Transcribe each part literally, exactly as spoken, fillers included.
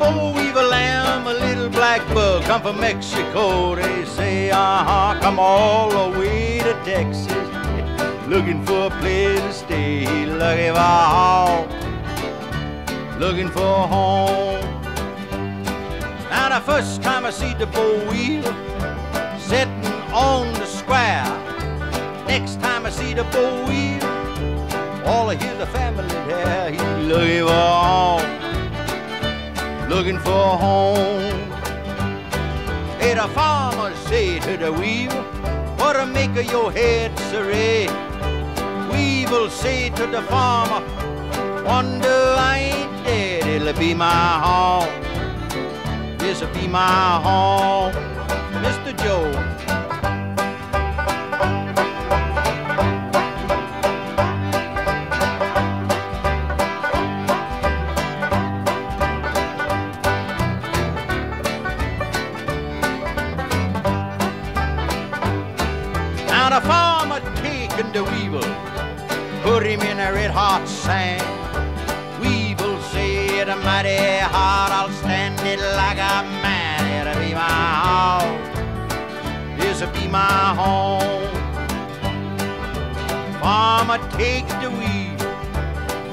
Boll Weevil lamb, a little black bug, come from Mexico. They say, uh-huh, come all the way to Texas, looking for a place to stay, looking for a home, looking for a home. Now the first time I see the Boll Weevil sitting on the square, next time I see the Boll Weevil, all I hear the family there, he's looking for a home, looking for a home. Hey, the farmers say to the weevil, what a make of your head, sirree? Weevil say to the farmer, wonder I ain't dead, it'll be my home, this'll be my home, Mister Joe. Now the farmer taken the weevil, put him in a red hot sand. Weevil said, mighty hard, I'll stand it like a man. It'll be my home, this'll be my home. Farmer takes the weevil,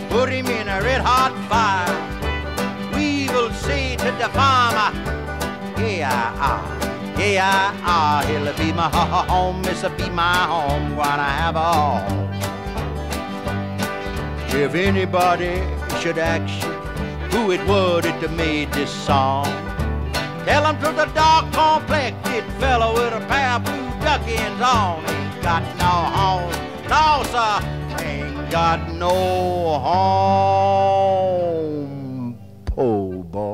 put him in a red hot fire. Weevil say to the farmer, yeah, ah. Yeah, ah, it'll be my home, this'll be my home, gonna have a home. If anybody should ask you who it was that made this song, tell him to the dark-complected fellow with a pair of blue duckings on. Ain't got no home, no sir, ain't got no home, po' boy.